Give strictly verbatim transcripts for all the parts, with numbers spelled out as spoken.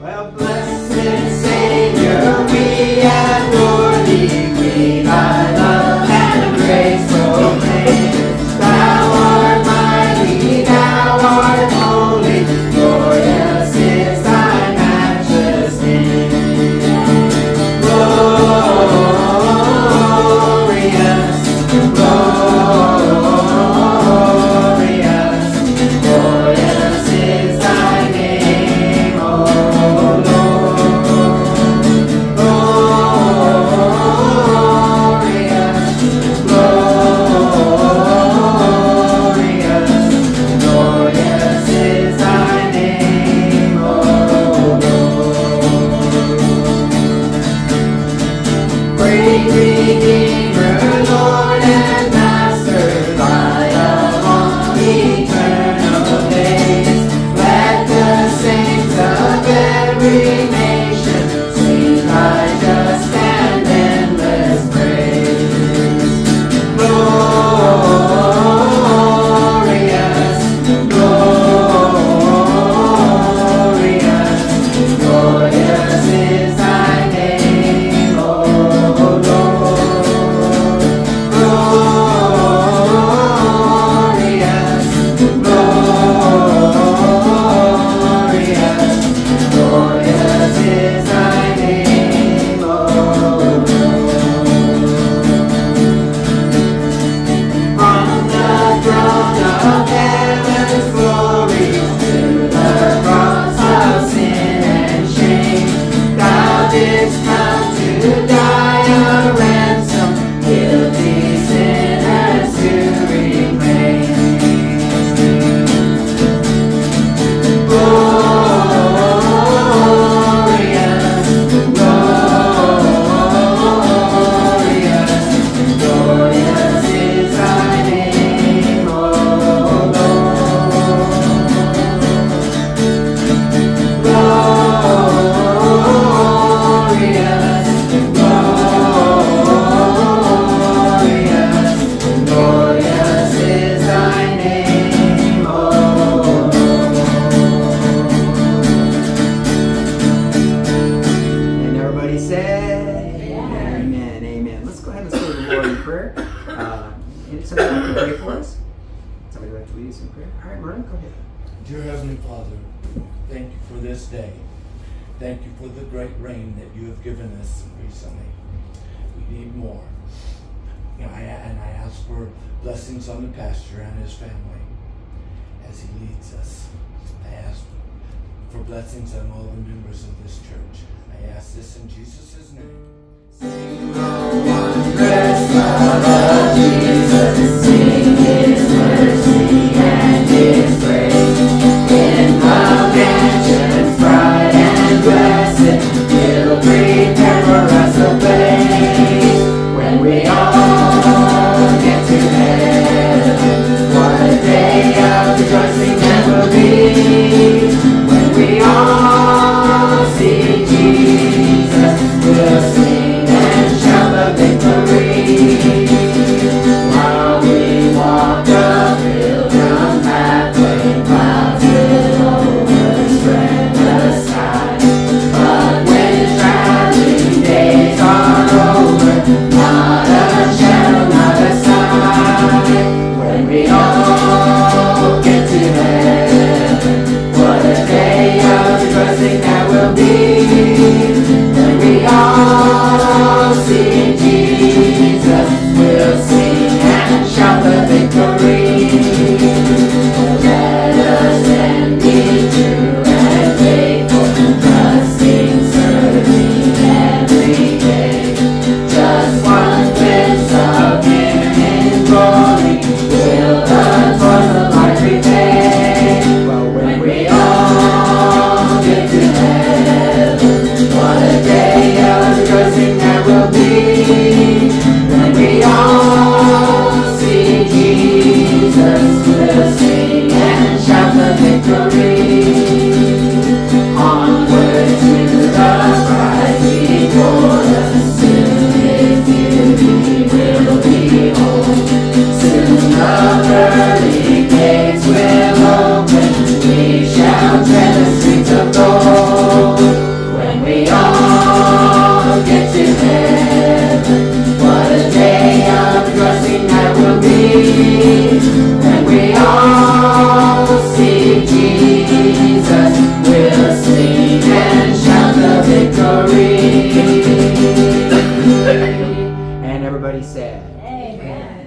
Well, blessed Savior, we adore thee, we thy love and grace proclaim. Thou art mighty, thou art holy, glorious is thy matchless name. Glorious, glorious. Redeemer, Lord and Master, Light of eternal days, let the saints of every nation sing thy just and endless praise. Glorious, glorious, glorious is thy name. Prayer. Uh, somebody like to pray for us? Somebody like to lead us in prayer? All right, Brian, go ahead. Dear Heavenly Father, thank you for this day. Thank you for the great rain that you have given us recently. We need more. And I, and I ask for blessings on the pastor and his family as he leads us. I ask for blessings on all the members of this church. I ask this in Jesus' name. Sing, oh, wondrous love of Jesus, sing His mercy and His grace. In the mansions bright and blessed, He'll prepare for us a place when we all get to heaven. What a day of rejoicing that will be when we all see Jesus. We'll sing while we walk the pilgrim pathway, clouds will overspread the sky. But when traveling days are over, not a shadow, not a sigh. When we all get to heaven, what a day of rejoicing that will be. When we all see Jesus, we'll sing and shout the victory. Let us then be true and faithful, trusting, serving every day. Just one glimpse of Him in glory, will the toils of life repay. But when we all get to heaven, what a day of rejoicing that will be. We'll sing and shout the victory. Onward to the prize before us, soon His beauty. everybody said. Amen.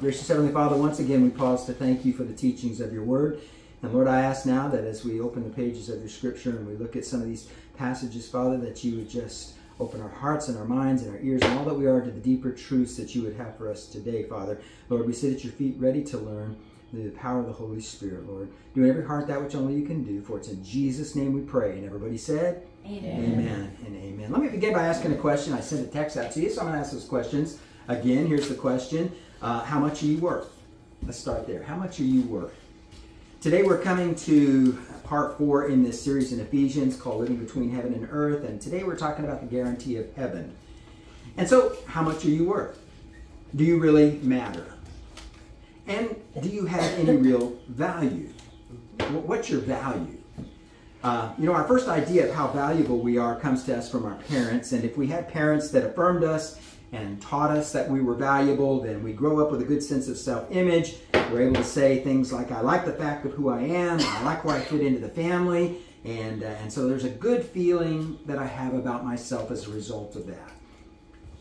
Gracious Heavenly Father, once again we pause to thank you for the teachings of your word. And Lord, I ask now that as we open the pages of your scripture and we look at some of these passages, Father, that you would just open our hearts and our minds and our ears and all that we are to the deeper truths that you would have for us today, Father. Lord, we sit at your feet ready to learn through the power of the Holy Spirit, Lord. Do in every heart that which only you can do, for it's in Jesus' name we pray. And everybody said, amen. Amen and amen. Let me begin by asking a question. I sent a text out to you, so I'm going to ask those questions again. Here's the question. Uh, how much are you worth? Let's start there. How much are you worth? Today we're coming to part four in this series in Ephesians called Living Between Heaven and Earth, and today we're talking about the guarantee of heaven. And so, how much are you worth? Do you really matter? And do you have any real value? What's your value? Uh, you know, our first idea of how valuable we are comes to us from our parents. And if we had parents that affirmed us and taught us that we were valuable, then we grow up with a good sense of self-image. We're able to say things like, I like the fact of who I am, I like where I fit into the family. And, uh, and so there's a good feeling that I have about myself as a result of that.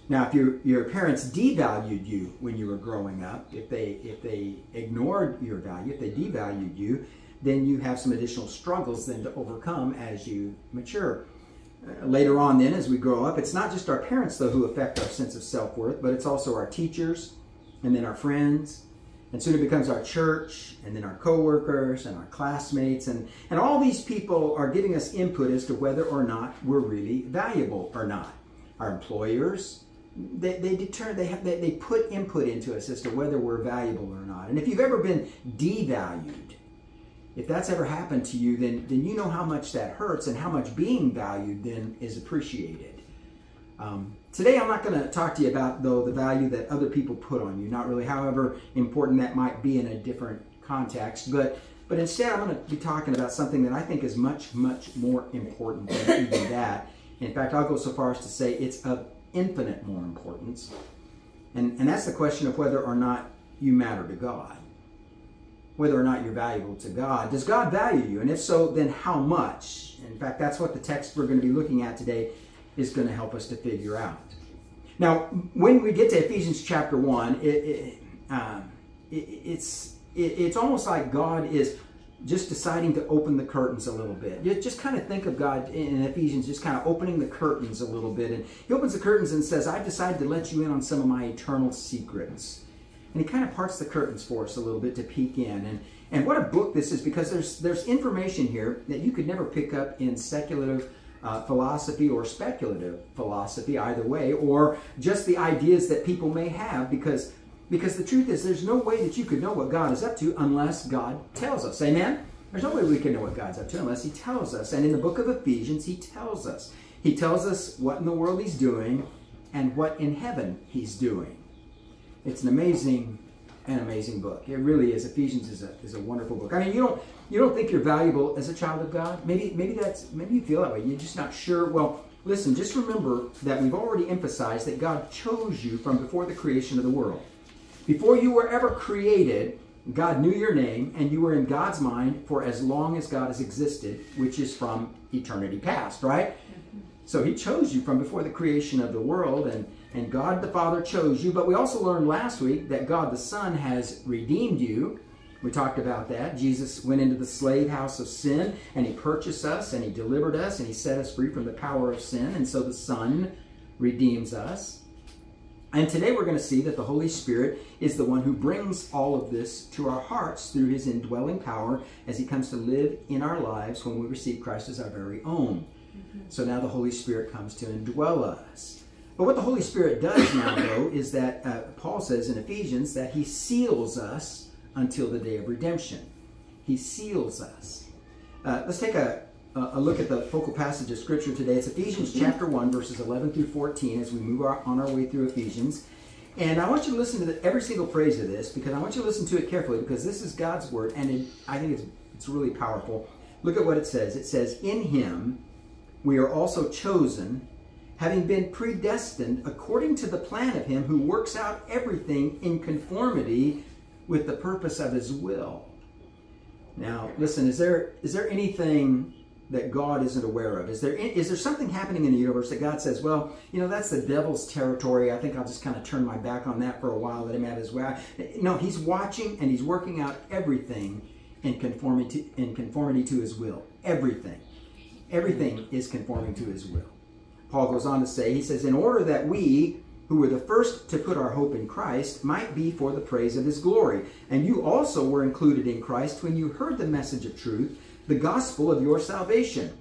Now, if your, your parents devalued you when you were growing up, if they, if they ignored your value, if they devalued you, then you have some additional struggles then to overcome as you mature. Uh, later on then, as we grow up, it's not just our parents, though, who affect our sense of self-worth, but it's also our teachers and then our friends. And soon it becomes our church and then our coworkers and our classmates. And, and all these people are giving us input as to whether or not we're really valuable or not. Our employers, they, they, deter, they, have, they, they put input into us as to whether we're valuable or not. And if you've ever been devalued, if that's ever happened to you, then, then you know how much that hurts and how much being valued then is appreciated. Um, today, I'm not going to talk to you about, though, the value that other people put on you, not really, however important that might be in a different context. But, but instead, I'm going to be talking about something that I think is much, much more important than even that. In fact, I'll go so far as to say it's of infinite more importance. And, and that's the question of whether or not you matter to God. Whether or not you're valuable to God. Does God value you? And if so, then how much? In fact, that's what the text we're going to be looking at today is going to help us to figure out. Now, when we get to Ephesians chapter one, it, it, um, it, it's, it, it's almost like God is just deciding to open the curtains a little bit. You just kind of think of God in Ephesians just kind of opening the curtains a little bit. And he opens the curtains and says, I've decided to let you in on some of my eternal secrets. And he kind of parts the curtains for us a little bit to peek in. And, and what a book this is, because there's, there's information here that you could never pick up in speculative uh, philosophy or speculative philosophy, either way, or just the ideas that people may have, because, because the truth is there's no way that you could know what God is up to unless God tells us. Amen? There's no way we can know what God's up to unless he tells us. And in the book of Ephesians, he tells us. He tells us what in the world he's doing and what in heaven he's doing. It's an amazing, an amazing book. It really is. Ephesians is a is a wonderful book. I mean, you don't you don't think you're valuable as a child of God. Maybe maybe that's maybe you feel that way. You're just not sure. Well, listen. Just remember that we've already emphasized that God chose you from before the creation of the world. Before you were ever created, God knew your name, and you were in God's mind for as long as God has existed, which is from eternity past, right? So he chose you from before the creation of the world, and. And God the Father chose you. But we also learned last week that God the Son has redeemed you. We talked about that. Jesus went into the slave house of sin, and he purchased us, and he delivered us, and he set us free from the power of sin. And so the Son redeems us. And today we're going to see that the Holy Spirit is the one who brings all of this to our hearts through his indwelling power as he comes to live in our lives when we receive Christ as our very own. Mm-hmm. So now the Holy Spirit comes to indwell us. But what the Holy Spirit does now, though, is that uh, Paul says in Ephesians that he seals us until the day of redemption. He seals us. Uh, let's take a, a look at the focal passage of Scripture today. It's Ephesians chapter one, verses eleven through fourteen, as we move our, on our way through Ephesians. And I want you to listen to the, every single phrase of this, because I want you to listen to it carefully, because this is God's Word, and it, I think it's, it's really powerful. Look at what it says. It says, in him we are also chosen, having been predestined according to the plan of him who works out everything in conformity with the purpose of his will. Now, listen, is there, is there anything that God isn't aware of? Is there, is there something happening in the universe that God says, well, you know, that's the devil's territory. I think I'll just kind of turn my back on that for a while, let him have his way. No, he's watching and he's working out everything in conformity, in conformity to his will. Everything. Everything is conforming to his will. Paul goes on to say, he says, in order that we, who were the first to put our hope in Christ, might be for the praise of his glory. And you also were included in Christ when you heard the message of truth, the gospel of your salvation.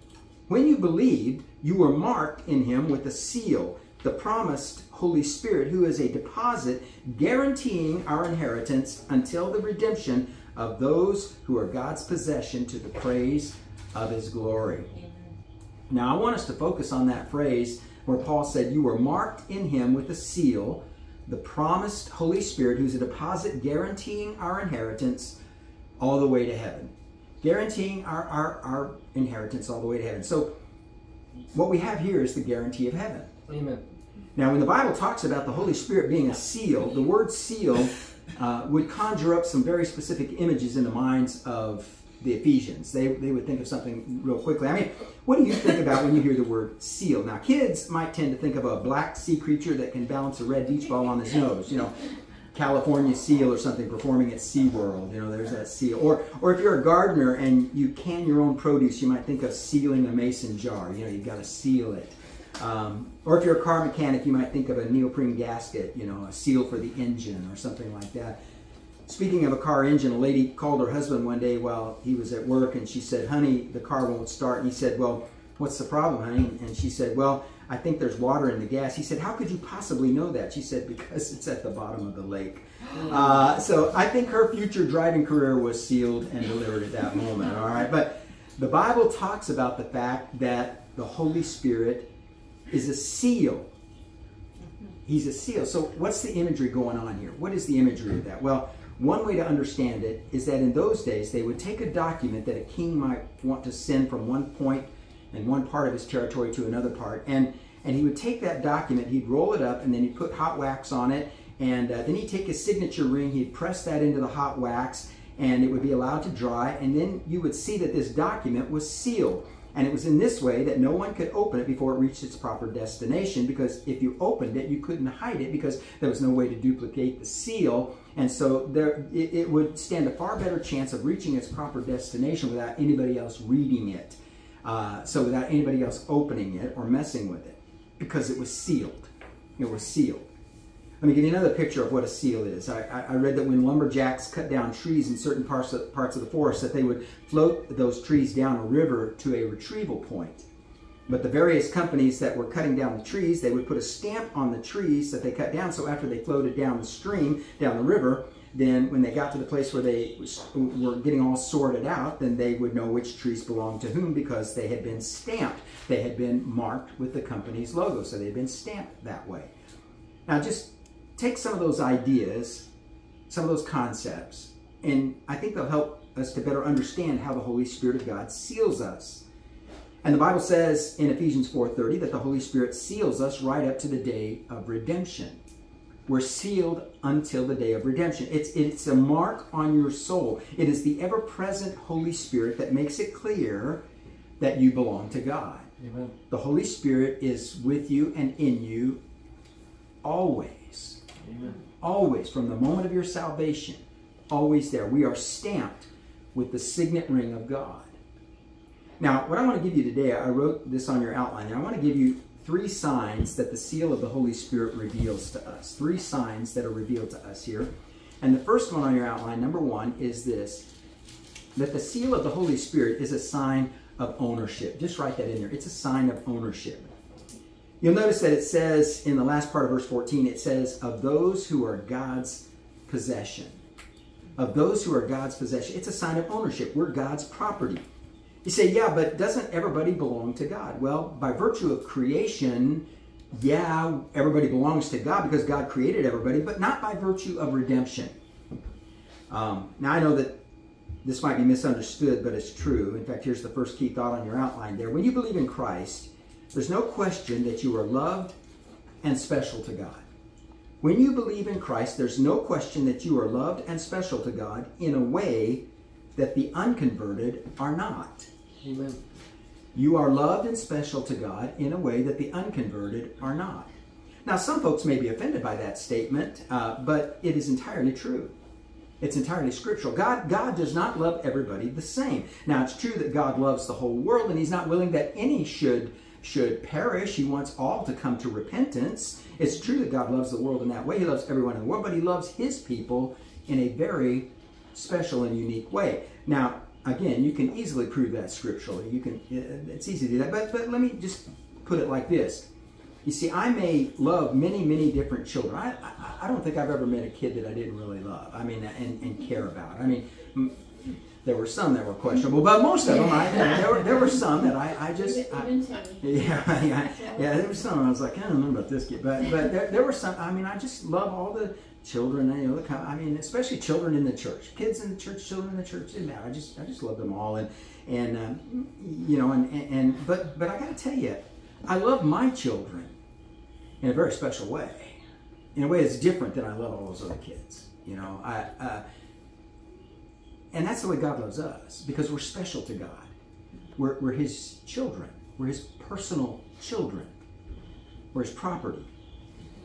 When you believed, you were marked in him with a seal, the promised Holy Spirit, who is a deposit guaranteeing our inheritance until the redemption of those who are God's possession to the praise of his glory. Now, I want us to focus on that phrase where Paul said, you were marked in him with a seal, the promised Holy Spirit, who's a deposit guaranteeing our inheritance all the way to heaven. Guaranteeing our, our, our inheritance all the way to heaven. So what we have here is the guarantee of heaven. Amen. Now, when the Bible talks about the Holy Spirit being a seal, the word seal uh, would conjure up some very specific images in the minds of the Ephesians. They, they would think of something real quickly. I mean, what do you think about when you hear the word seal? Now, kids might tend to think of a black sea creature that can balance a red beach ball on his nose, you know, California seal or something performing at SeaWorld. You know, there's that seal. Or, or if you're a gardener and you can your own produce, you might think of sealing a mason jar. You know, you've got to seal it. Um, or if you're a car mechanic, you might think of a neoprene gasket, you know, a seal for the engine or something like that. Speaking of a car engine, a lady called her husband one day while he was at work, and she said, honey, the car won't start. And he said, well, what's the problem, honey? And she said, well, I think there's water in the gas. He said, how could you possibly know that? She said, because it's at the bottom of the lake. Uh, so I think her future driving career was sealed and delivered at that moment, all right? But the Bible talks about the fact that the Holy Spirit is a seal. He's a seal. So what's the imagery going on here? What is the imagery of that? Well, one way to understand it is that in those days, they would take a document that a king might want to send from one point and one part of his territory to another part. And, and he would take that document, he'd roll it up, and then he'd put hot wax on it. And uh, then he'd take his signature ring, he'd press that into the hot wax, and it would be allowed to dry. And then you would see that this document was sealed. And it was in this way that no one could open it before it reached its proper destination, because if you opened it, you couldn't hide it because there was no way to duplicate the seal. And so there, it, it would stand a far better chance of reaching its proper destination without anybody else reading it. Uh, so without anybody else opening it or messing with it, because it was sealed. It was sealed. Let me give you another picture of what a seal is. I, I read that when lumberjacks cut down trees in certain parts of, parts of the forest, that they would float those trees down a river to a retrieval point. But the various companies that were cutting down the trees, they would put a stamp on the trees that they cut down. So after they floated down the stream, down the river, then when they got to the place where they were getting all sorted out, then they would know which trees belonged to whom because they had been stamped. They had been marked with the company's logo, so they had been stamped that way. Now, just take some of those ideas, some of those concepts, and I think they'll help us to better understand how the Holy Spirit of God seals us. And the Bible says in Ephesians four thirty that the Holy Spirit seals us right up to the day of redemption. We're sealed until the day of redemption. It's, it's a mark on your soul. It is the ever-present Holy Spirit that makes it clear that you belong to God. Amen. The Holy Spirit is with you and in you always. Amen. Always, from the moment of your salvation, always there. We are stamped with the signet ring of God. Now, what I want to give you today, I wrote this on your outline, and I want to give you three signs that the seal of the Holy Spirit reveals to us. Three signs that are revealed to us here. And the first one on your outline, number one, is this, that the seal of the Holy Spirit is a sign of ownership. Just write that in there. It's a sign of ownership. You'll notice that it says, in the last part of verse fourteen, it says, of those who are God's possession. Of those who are God's possession. It's a sign of ownership. We're God's property. You say, yeah, but doesn't everybody belong to God? Well, by virtue of creation, yeah, everybody belongs to God because God created everybody, but not by virtue of redemption. Um, now, I know that this might be misunderstood, but it's true. In fact, here's the first key thought on your outline there. When you believe in Christ, there's no question that you are loved and special to God. When you believe in Christ, there's no question that you are loved and special to God in a way that the unconverted are not. Amen. You are loved and special to God in a way that the unconverted are not. Now, some folks may be offended by that statement, uh, but it is entirely true. It's entirely scriptural. God, God does not love everybody the same. Now, it's true that God loves the whole world, and he's not willing that any should should perish. He wants all to come to repentance. It's true that God loves the world in that way. He loves everyone in the world, but he loves his people in a very special and unique way. Now, again, you can easily prove that scripturally. You can, it's easy to do that, but, but let me just put it like this. You see, I may love many, many different children. I, I, I don't think I've ever met a kid that I didn't really love, I mean, and, and care about. I mean, There were some that were questionable, but most of them, I, there, were, there were some that I, I just, I, yeah, yeah, yeah, there were some I was like, I don't know about this kid, but, but there, there were some, I mean, I just love all the children, you know, look how, I mean, especially children in the church, kids in the church, children in the church, didn't matter, I just, I just love them all, and, and, um, you know, and, and, and but, but I gotta tell you, I love my children in a very special way, in a way that's different than I love all those other kids, you know, I, uh, and that's the way God loves us, because we're special to God. We're, we're his children. We're his personal children. We're his property.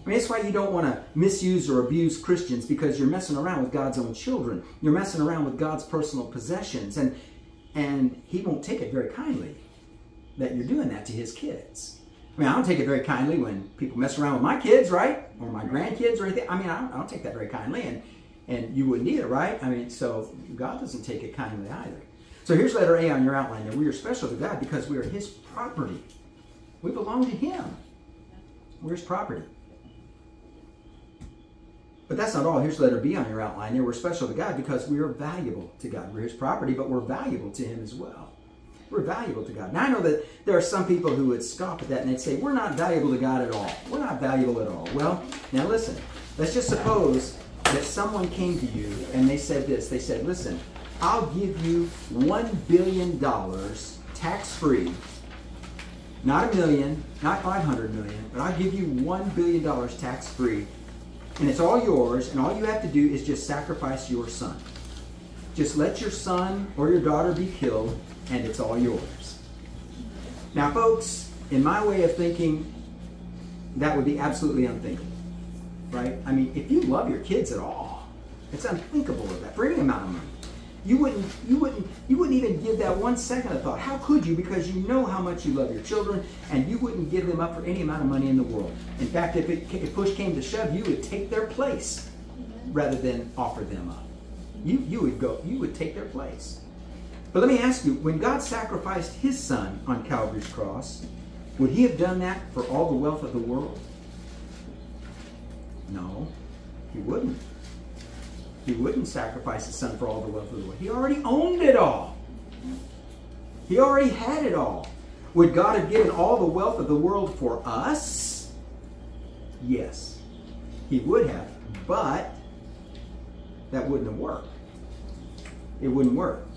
I mean, that's why you don't want to misuse or abuse Christians, because you're messing around with God's own children. You're messing around with God's personal possessions, and, and he won't take it very kindly that you're doing that to his kids. I mean, I don't take it very kindly when people mess around with my kids, right? Or my grandkids or anything. I mean, I don't, I don't take that very kindly, and And you wouldn't either, right? I mean, so God doesn't take it kindly either. So here's letter A on your outline there. We are special to God because we are his property. We belong to him. We're his property. But that's not all. Here's letter B on your outline there. We're special to God because we are valuable to God. We're his property, but we're valuable to him as well. We're valuable to God. Now, I know that there are some people who would scoff at that, and they'd say, we're not valuable to God at all. We're not valuable at all. Well, now listen. Let's just suppose that someone came to you and they said this. They said, listen, I'll give you one billion dollars tax-free. Not a million, not five hundred million dollars, but I'll give you one billion dollars tax-free. And it's all yours, and all you have to do is just sacrifice your son. Just let your son or your daughter be killed, and it's all yours. Now, folks, in my way of thinking, that would be absolutely unthinkable. Right? I mean, if you love your kids at all, it's unthinkable of that for any amount of money. You wouldn't, you wouldn't, you wouldn't even give that one second of thought. How could you? Because you know how much you love your children, and you wouldn't give them up for any amount of money in the world. In fact, if, it, if push came to shove, you would take their place rather than offer them up. You, you would go, you would take their place. But let me ask you: when God sacrificed his Son on Calvary's cross, would he have done that for all the wealth of the world? No, he wouldn't. He wouldn't sacrifice his son for all the wealth of the world. He already owned it all. He already had it all. Would God have given all the wealth of the world for us? Yes, he would have, but that wouldn't have worked. It wouldn't work.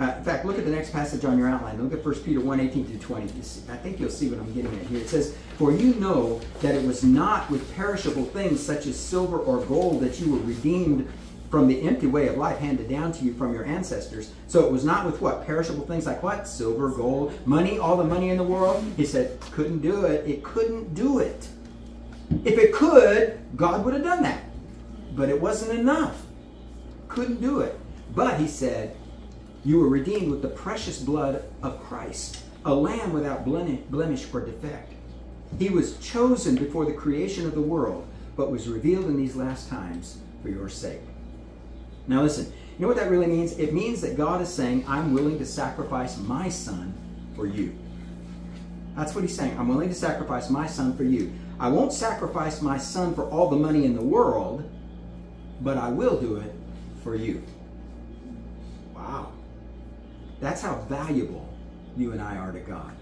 Uh, in fact, look at the next passage on your outline. Look at First Peter one, eighteen through twenty. I think you'll see what I'm getting at here. It says, for you know that it was not with perishable things such as silver or gold that you were redeemed from the empty way of life handed down to you from your ancestors. So it was not with what? Perishable things like what? Silver, gold, money, all the money in the world. He said, couldn't do it. It couldn't do it. If it could, God would have done that. But it wasn't enough. Couldn't do it. But he said, you were redeemed with the precious blood of Christ, a lamb without blemish or defect. He was chosen before the creation of the world, but was revealed in these last times for your sake. Now listen, you know what that really means? It means that God is saying, I'm willing to sacrifice my son for you. That's what he's saying. I'm willing to sacrifice my son for you. I won't sacrifice my son for all the money in the world, but I will do it for you. Wow. That's how valuable you and I are to God.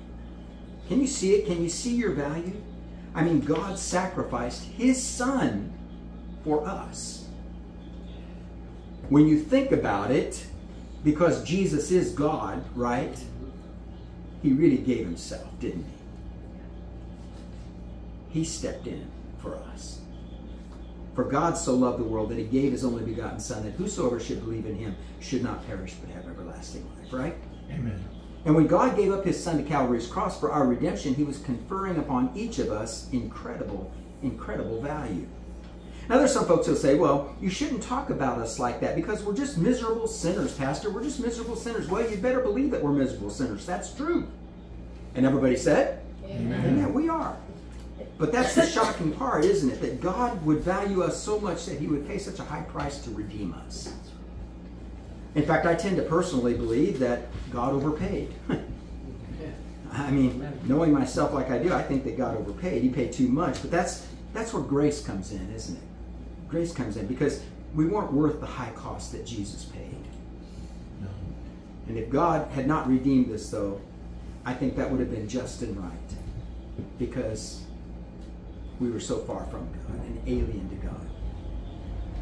Can you see it? Can you see your value? I mean, God sacrificed his son for us. When you think about it, because Jesus is God, right? He really gave himself, didn't he? He stepped in for us. For God so loved the world that he gave his only begotten son, that whosoever should believe in him should not perish but have everlasting life, right? Amen. And when God gave up his son to Calvary's cross for our redemption, he was conferring upon each of us incredible, incredible value. Now there's some folks who'll say, well, you shouldn't talk about us like that because we're just miserable sinners, Pastor. We're just miserable sinners. Well, you better believe that we're miserable sinners. That's true. And everybody said, amen. Amen. Yeah, we are. But that's the shocking part, isn't it? That God would value us so much that he would pay such a high price to redeem us. In fact, I tend to personally believe that God overpaid. I mean, knowing myself like I do, I think that God overpaid. He paid too much. But that's, that's where grace comes in, isn't it? Grace comes in because we weren't worth the high cost that Jesus paid. And if God had not redeemed this, though, I think that would have been just and right, because we were so far from God and alien to God.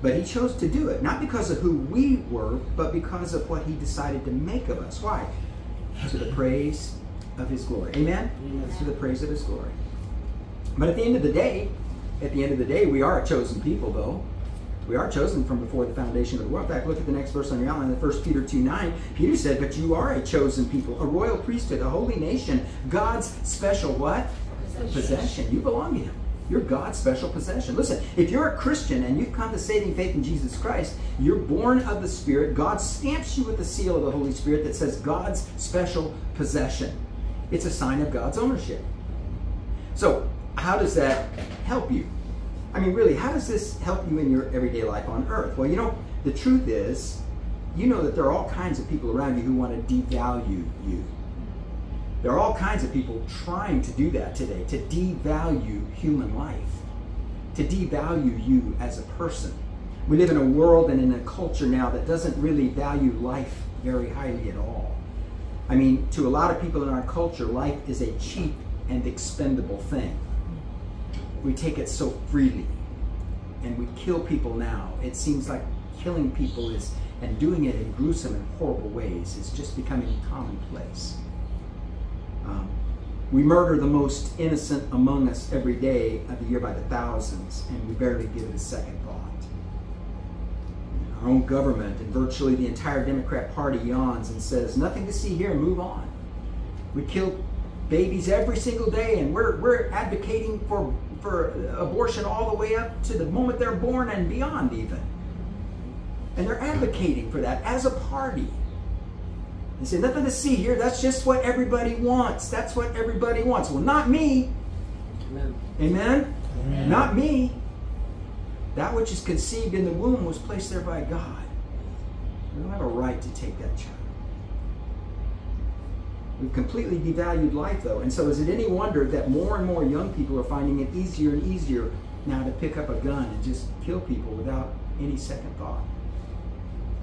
But he chose to do it, not because of who we were, but because of what he decided to make of us. Why? To the praise of his glory. Amen? Amen. To the praise of his glory. But at the end of the day, at the end of the day, we are a chosen people, though. We are chosen from before the foundation of the world. In fact, look at the next verse on your outline, First Peter two nine. Peter said, but you are a chosen people, a royal priesthood, a holy nation, God's special what? Possession. Possession. You belong to him. You're God's special possession. Listen, if you're a Christian and you've come to saving faith in Jesus Christ, you're born of the Spirit. God stamps you with the seal of the Holy Spirit that says God's special possession. It's a sign of God's ownership. So, how does that help you? I mean, really, how does this help you in your everyday life on earth? Well, you know, the truth is, you know that there are all kinds of people around you who want to devalue you. There are all kinds of people trying to do that today, to devalue human life, to devalue you as a person. We live in a world and in a culture now that doesn't really value life very highly at all. I mean, to a lot of people in our culture, life is a cheap and expendable thing. We take it so freely, and we kill people now. It seems like killing people is, and doing it in gruesome and horrible ways is just becoming commonplace. Um, we murder the most innocent among us every day of the year by the thousands, and we barely give it a second thought. Our own government and virtually the entire Democrat Party yawns and says, nothing to see here, move on. We kill babies every single day, and we're, we're advocating for, for abortion all the way up to the moment they're born and beyond even. And they're advocating for that as a party. They say, nothing to see here. That's just what everybody wants. That's what everybody wants. Well, not me. Amen. Amen? Amen. Not me. That which is conceived in the womb was placed there by God. We don't have a right to take that child. We've completely devalued life, though. And so is it any wonder that more and more young people are finding it easier and easier now to pick up a gun and just kill people without any second thought?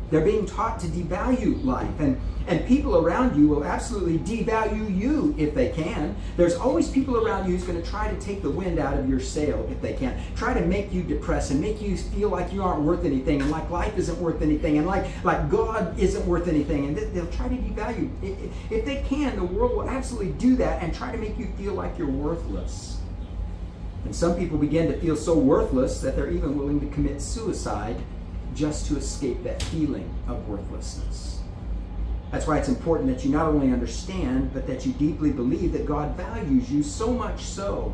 They're being taught to devalue life, and, and people around you will absolutely devalue you if they can. There's always people around you who's going to try to take the wind out of your sail if they can. Try to make you depressed and make you feel like you aren't worth anything, and like life isn't worth anything, and like, like God isn't worth anything, and they'll try to devalue. If they can, the world will absolutely do that and try to make you feel like you're worthless. And some people begin to feel so worthless that they're even willing to commit suicide just to escape that feeling of worthlessness. That's why it's important that you not only understand, but that you deeply believe that God values you so much so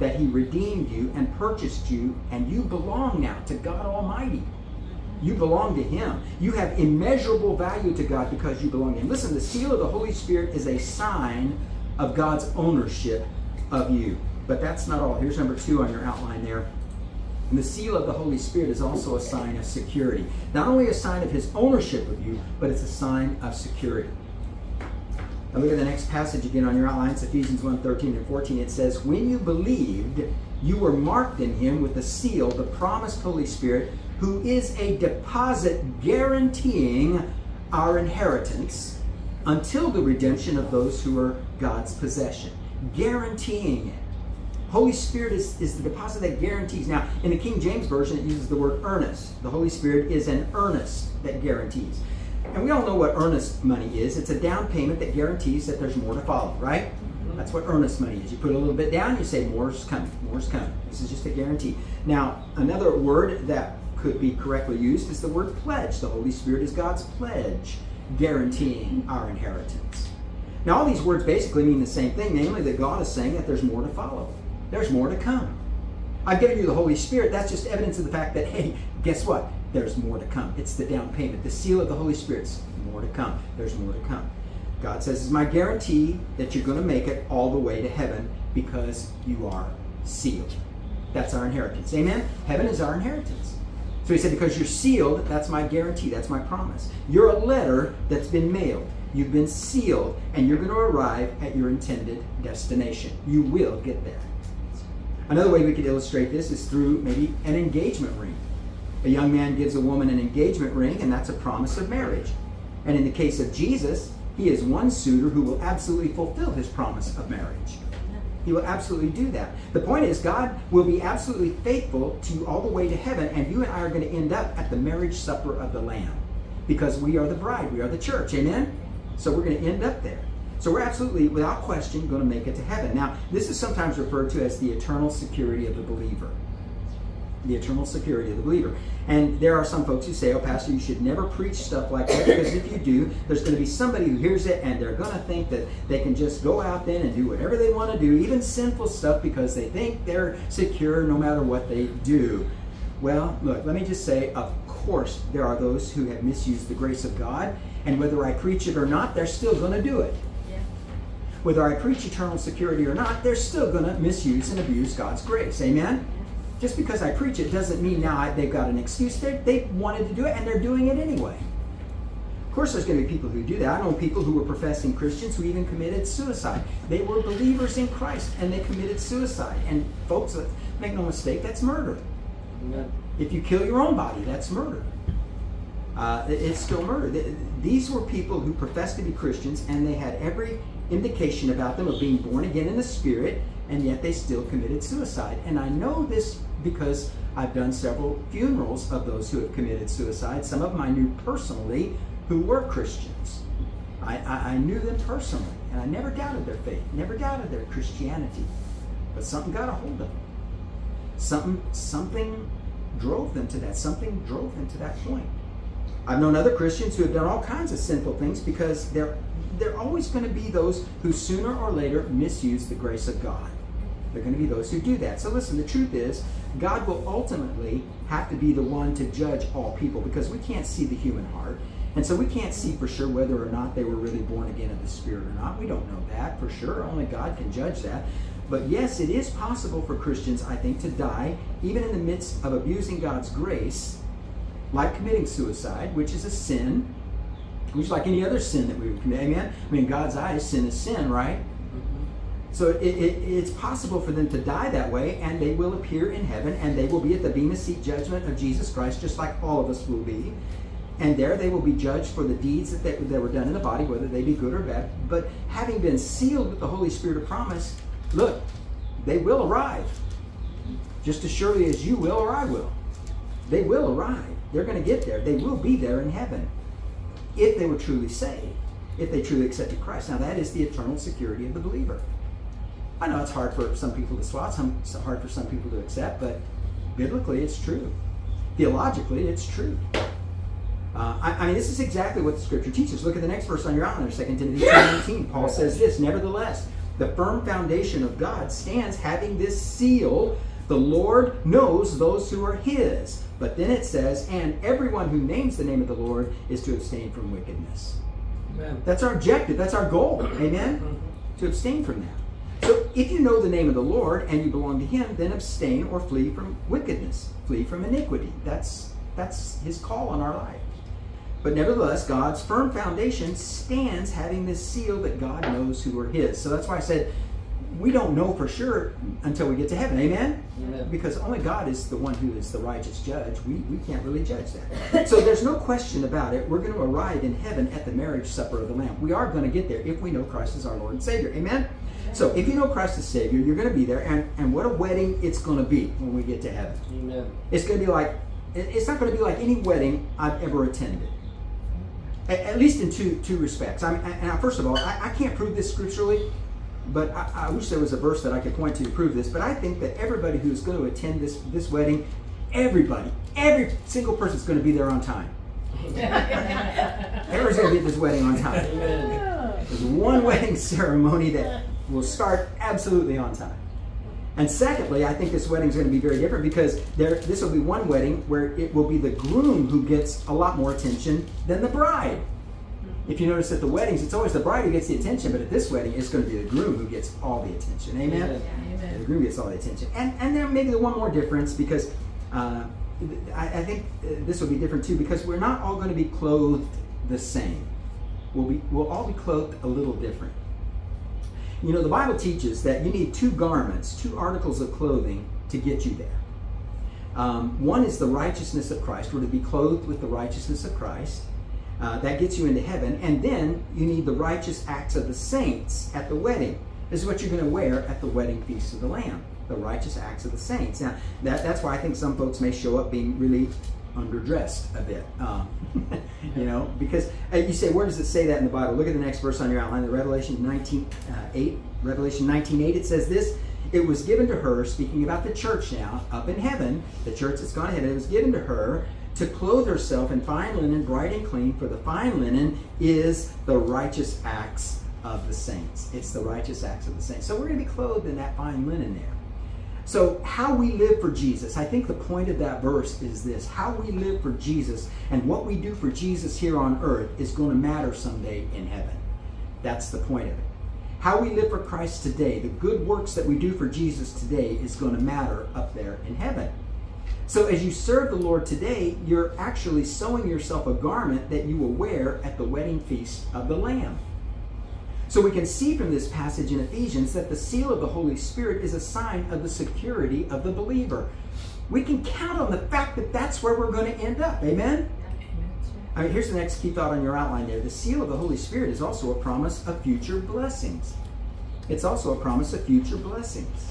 that he redeemed you and purchased you, and you belong now to God Almighty. You belong to him. You have immeasurable value to God because you belong to him. Listen, the seal of the Holy Spirit is a sign of God's ownership of you. But that's not all. Here's number two on your outline there. And the seal of the Holy Spirit is also a sign of security. Not only a sign of his ownership of you, but it's a sign of security. Now look at the next passage again on your outline. It's Ephesians one, thirteen and fourteen. It says, when you believed, you were marked in him with the seal, the promised Holy Spirit, who is a deposit guaranteeing our inheritance until the redemption of those who are God's possession. Guaranteeing it. Holy Spirit is, is the deposit that guarantees. Now, in the King James Version, it uses the word earnest. The Holy Spirit is an earnest that guarantees. And we all know what earnest money is. It's a down payment that guarantees that there's more to follow, right? That's what earnest money is. You put a little bit down, you say, more's coming, more's coming. This is just a guarantee. Now, another word that could be correctly used is the word pledge. The Holy Spirit is God's pledge, guaranteeing our inheritance. Now, all these words basically mean the same thing, namely that God is saying that there's more to follow. There's more to come. I've given you the Holy Spirit. That's just evidence of the fact that, hey, guess what? There's more to come. It's the down payment. The seal of the Holy Spirit's more to come. There's more to come. God says, it's my guarantee that you're going to make it all the way to heaven because you are sealed. That's our inheritance. Amen? Heaven is our inheritance. So he said, because you're sealed, that's my guarantee. That's my promise. You're a letter that's been mailed. You've been sealed, and you're going to arrive at your intended destination. You will get there. Another way we could illustrate this is through maybe an engagement ring. A young man gives a woman an engagement ring, and that's a promise of marriage. And in the case of Jesus, he is one suitor who will absolutely fulfill his promise of marriage. He will absolutely do that. The point is, God will be absolutely faithful to you all the way to heaven, and you and I are going to end up at the marriage supper of the Lamb, because we are the bride, we are the church, amen? So we're going to end up there. So we're absolutely, without question, going to make it to heaven. Now, this is sometimes referred to as the eternal security of the believer. The eternal security of the believer. And there are some folks who say, oh, Pastor, you should never preach stuff like that, because if you do, there's going to be somebody who hears it and they're going to think that they can just go out then and do whatever they want to do, even sinful stuff, because they think they're secure no matter what they do. Well, look, let me just say, of course, there are those who have misused the grace of God, and whether I preach it or not, they're still going to do it. Whether I preach eternal security or not, they're still going to misuse and abuse God's grace. Amen? Just because I preach it doesn't mean now I, they've got an excuse. They, they wanted to do it, and they're doing it anyway. Of course, there's going to be people who do that. I know people who were professing Christians who even committed suicide. They were believers in Christ, and they committed suicide. And folks, make no mistake, that's murder. Amen. If you kill your own body, that's murder. Uh, it's still murder. These were people who professed to be Christians, and they had every indication about them of being born again in the Spirit, and yet they still committed suicide. And I know this because I've done several funerals of those who have committed suicide. Some of them I knew personally who were Christians. I, I, I knew them personally, and I never doubted their faith, never doubted their Christianity. But something got a hold of them. Something, something drove them to that. Something drove them to that point. I've known other Christians who have done all kinds of sinful things, because they're There are always going to be those who sooner or later misuse the grace of God. There are going to be those who do that. So listen, the truth is, God will ultimately have to be the one to judge all people, because we can't see the human heart. And so we can't see for sure whether or not they were really born again in the Spirit or not. We don't know that for sure. Only God can judge that. But yes, it is possible for Christians, I think, to die even in the midst of abusing God's grace, like committing suicide, which is a sin, which is like any other sin that we would commit, amen? I mean, in God's eyes, sin is sin, right? Mm-hmm. So it, it, it's possible for them to die that way, and they will appear in heaven, and they will be at the Bema Seat judgment of Jesus Christ, just like all of us will be. And there they will be judged for the deeds that, they, that were done in the body, whether they be good or bad. But having been sealed with the Holy Spirit of promise, look, they will arrive. Just as surely as you will or I will. They will arrive. They're going to get there. They will be there in heaven, if they were truly saved, if they truly accepted Christ. Now, that is the eternal security of the believer. I know it's hard for some people to swallow, some, it's hard for some people to accept, but biblically it's true. Theologically, it's true. Uh, I, I mean, this is exactly what the Scripture teaches. Look at the next verse on your outline, Second Timothy two nineteen. Paul says this, "Nevertheless, the firm foundation of God stands, having this seal, the Lord knows those who are his." But then it says, "And everyone who names the name of the Lord is to abstain from wickedness." Amen. That's our objective. That's our goal. Amen? Mm-hmm. To abstain from that. So if you know the name of the Lord and you belong to him, then abstain or flee from wickedness. Flee from iniquity. That's, that's his call on our life. But nevertheless, God's firm foundation stands, having this seal that God knows who are his. So that's why I said, we don't know for sure until we get to heaven, amen? Amen. Because only God is the one who is the righteous judge. We, we can't really judge that. So there's no question about it. We're going to arrive in heaven at the marriage supper of the Lamb. We are going to get there if we know Christ is our Lord and Savior, amen? Amen. So if you know Christ is Savior, you're going to be there. And, and what a wedding it's going to be when we get to heaven. Amen. It's going to be like, it's not going to be like any wedding I've ever attended. At, at least in two, two respects. I mean, and first of all, I, I can't prove this scripturally, but I, I wish there was a verse that I could point to to prove this. But I think that everybody who's going to attend this, this wedding, everybody, every single person is going to be there on time. Everyone's going to be at this wedding on time. There's one wedding ceremony that will start absolutely on time. And secondly, I think this wedding is going to be very different, because there, this will be one wedding where it will be the groom who gets a lot more attention than the bride. If you notice at the weddings, it's always the bride who gets the attention, but at this wedding, it's going to be the groom who gets all the attention. Amen? Amen. Amen. The groom gets all the attention. And, and then maybe the one more difference, because uh, I, I think this will be different too, because we're not all going to be clothed the same. We'll, be, we'll all be clothed a little different. You know, the Bible teaches that you need two garments, two articles of clothing to get you there. Um, one is the righteousness of Christ. We're to be clothed with the righteousness of Christ. Uh, that gets you into heaven. And then you need the righteous acts of the saints at the wedding. This is what you're going to wear at the wedding feast of the Lamb. The righteous acts of the saints. Now, that, that's why I think some folks may show up being really underdressed a bit. Um, you know, because uh, you say, where does it say that in the Bible? Look at the next verse on your outline, the Revelation nineteen eight. Revelation nineteen eight, it says this. It was given to her, speaking about the church now, up in heaven, the church that's gone to heaven, it was given to her to clothe herself in fine linen, bright and clean, for the fine linen is the righteous acts of the saints. It's the righteous acts of the saints. So we're going to be clothed in that fine linen there. So how we live for Jesus, I think the point of that verse is this. How we live for Jesus and what we do for Jesus here on earth is going to matter someday in heaven. That's the point of it. How we live for Christ today, the good works that we do for Jesus today is going to matter up there in heaven. So as you serve the Lord today, you're actually sewing yourself a garment that you will wear at the wedding feast of the Lamb. So we can see from this passage in Ephesians that the seal of the Holy Spirit is a sign of the security of the believer. We can count on the fact that that's where we're going to end up. Amen? I mean, here's the next key thought on your outline there. The seal of the Holy Spirit is also a promise of future blessings. It's also a promise of future blessings.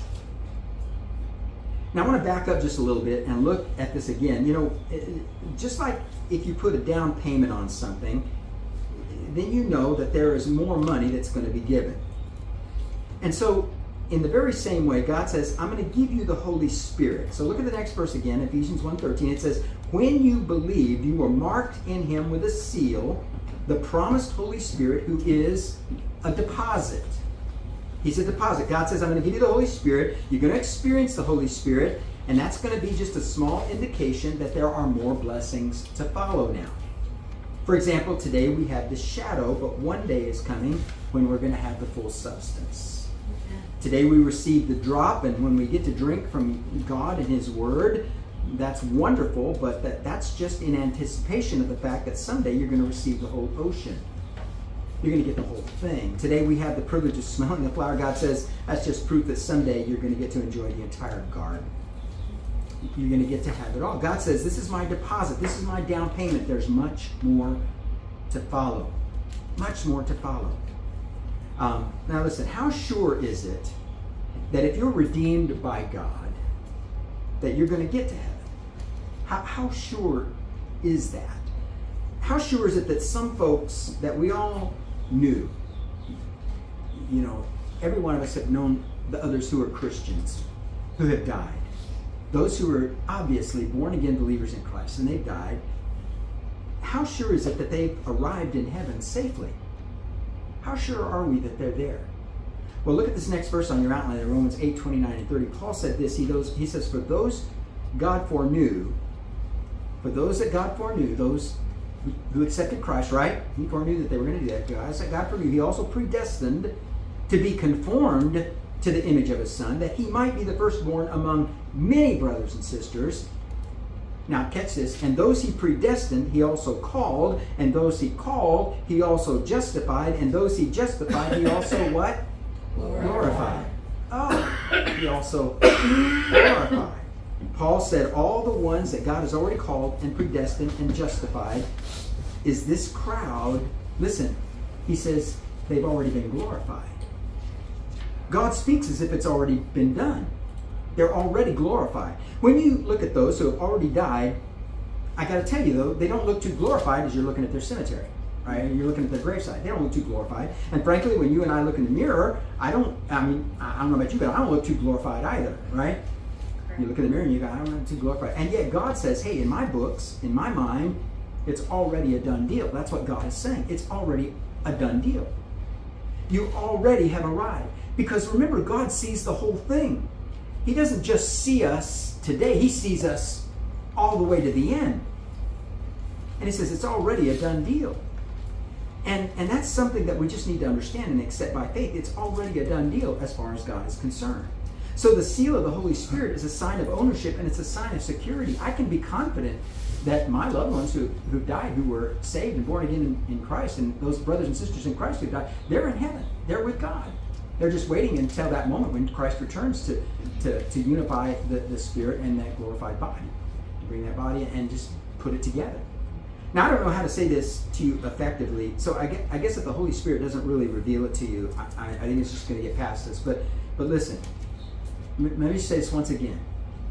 Now, I want to back up just a little bit and look at this again. You know, just like if you put a down payment on something, then you know that there is more money that's going to be given. And so, in the very same way, God says, I'm going to give you the Holy Spirit. So look at the next verse again, Ephesians one thirteen. It says, when you believed, you were marked in him with a seal, the promised Holy Spirit, who is a deposit. He's a deposit. God says, I'm going to give you the Holy Spirit. You're going to experience the Holy Spirit. And that's going to be just a small indication that there are more blessings to follow now. For example, today we have the shadow, but one day is coming when we're going to have the full substance. Today we receive the drop, and when we get to drink from God and His Word, that's wonderful, but that, that's just in anticipation of the fact that someday you're going to receive the whole ocean. You're going to get the whole thing. Today we have the privilege of smelling the flower. God says that's just proof that someday you're going to get to enjoy the entire garden. You're going to get to have it all. God says, this is my deposit. This is my down payment. There's much more to follow. Much more to follow. Um, now listen, how sure is it that if you're redeemed by God, that you're going to get to heaven? How, how sure is that? How sure is it that some folks that we all knew, you know, every one of us have known the others who are Christians, who have died, those who are obviously born-again believers in Christ, and they've died, how sure is it that they've arrived in heaven safely? How sure are we that they're there? Well, look at this next verse on your outline in Romans eight, twenty-nine and thirty. Paul said this, he, those, he says, for those God foreknew, for those that God foreknew, those who accepted Christ, right? He foreknew that they were going to do that. God said, God foreknew. He also predestined to be conformed to the image of his Son, that he might be the firstborn among many brothers and sisters. Now, catch this. And those he predestined, he also called. And those he called, he also justified. And those he justified, he also what? Glorified. Oh, he also glorified. Paul said, all the ones that God has already called and predestined and justified is this crowd. Listen, he says, they've already been glorified. God speaks as if it's already been done. They're already glorified. When you look at those who have already died, I got to tell you, though, they don't look too glorified as you're looking at their cemetery, right? You're looking at their gravesite. They don't look too glorified. And frankly, when you and I look in the mirror, I don't, I mean, I don't know about you, but I don't look too glorified either, right? You look in the mirror and you go, I don't look too glorified. And yet God says, hey, in my books, in my mind, it's already a done deal. That's what God is saying. It's already a done deal. You already have arrived. Because remember, God sees the whole thing. He doesn't just see us today. He sees us all the way to the end. And he says it's already a done deal. And, and that's something that we just need to understand and accept by faith. It's already a done deal as far as God is concerned. So the seal of the Holy Spirit is a sign of ownership, and it's a sign of security. I can be confident that my loved ones who, who died, who were saved and born again in, in Christ, and those brothers and sisters in Christ who died, they're in heaven. They're with God. They're just waiting until that moment when Christ returns to, to, to unify the, the spirit and that glorified body. Bring that body and just put it together. Now, I don't know how to say this to you effectively, so I guess, I guess if the Holy Spirit doesn't really reveal it to you, I, I think it's just going to get past this. But, but listen, let me say this once again.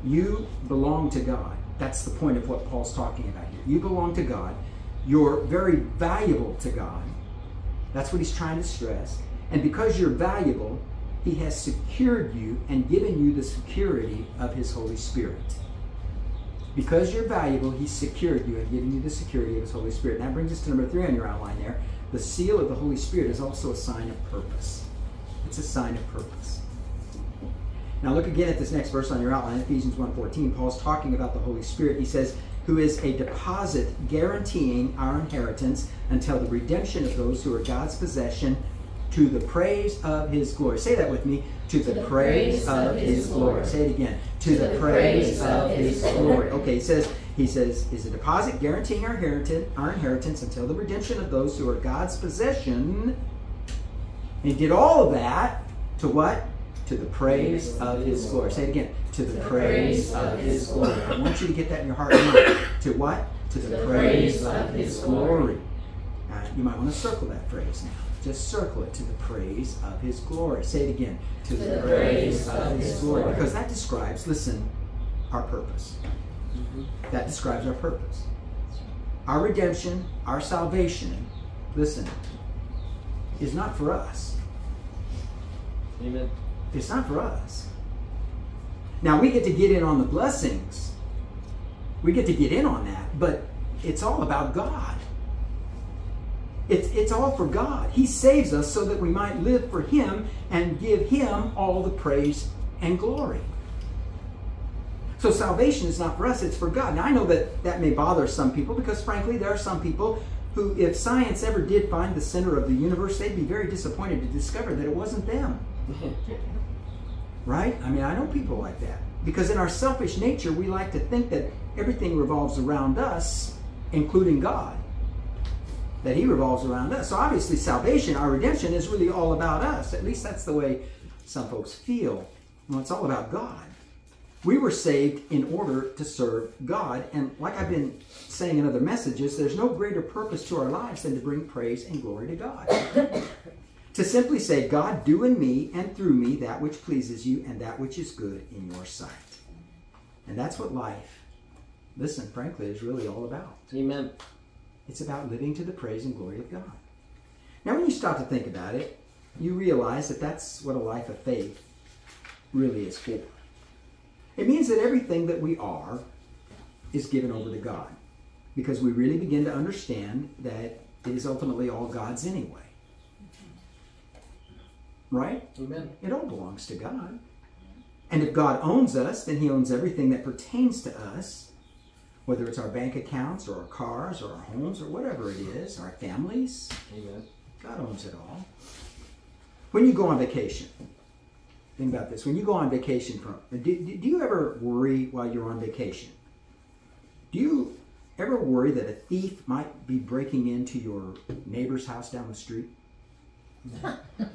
You belong to God. That's the point of what Paul's talking about here. You belong to God. You're very valuable to God. That's what he's trying to stress. And because you're valuable, he has secured you and given you the security of his Holy Spirit. Because you're valuable, he's secured you and given you the security of his Holy Spirit. And that brings us to number three on your outline there. The seal of the Holy Spirit is also a sign of purpose. It's a sign of purpose. Now look again at this next verse on your outline, Ephesians one fourteen. Paul's talking about the Holy Spirit. He says, who is a deposit guaranteeing our inheritance until the redemption of those who are God's possession, to the praise of his glory. Say that with me. To the, the praise, praise of his, his glory. glory. Say it again. To, to the, the praise, praise of his glory. Okay, he says, he says, is a deposit guaranteeing our inheritance, our inheritance until the redemption of those who are God's possession. And he did all of that to what? To the praise of his glory. Say it again. To the, the praise, praise of his glory. I want you to get that in your heart and mind. To what? To the, the praise of his glory. Now, you might want to circle that phrase now. Just circle it, to the praise of his glory. Say it again, to, to the, the praise, praise of his, his glory. glory. Because that describes, listen, our purpose. Mm-hmm. That describes our purpose. Our redemption, our salvation, listen, is not for us. Amen. It's not for us. Now, we get to get in on the blessings. We get to get in on that, but it's all about God. It's, it's all for God. He saves us so that we might live for him and give him all the praise and glory. So salvation is not for us, it's for God. Now, I know that that may bother some people because, frankly, there are some people who, if science ever did find the center of the universe, they'd be very disappointed to discover that it wasn't them. Right? I mean, I know people like that. Because in our selfish nature, we like to think that everything revolves around us, including God. That he revolves around us. So obviously salvation, our redemption, is really all about us. At least that's the way some folks feel. Well, it's all about God. We were saved in order to serve God. And like I've been saying in other messages, there's no greater purpose to our lives than to bring praise and glory to God. To simply say, God, do in me and through me that which pleases you and that which is good in your sight. And that's what life, listen, frankly, is really all about. Amen. It's about living to the praise and glory of God. Now, when you stop to think about it, you realize that that's what a life of faith really is for. It means that everything that we are is given over to God, because we really begin to understand that it is ultimately all God's anyway. Right? Amen. It all belongs to God. And if God owns us, then he owns everything that pertains to us, whether it's our bank accounts or our cars or our homes or whatever it is, our families. Amen. God owns it all. When you go on vacation, think about this. When you go on vacation, from, do, do you ever worry while you're on vacation? Do you ever worry that a thief might be breaking into your neighbor's house down the street? No. You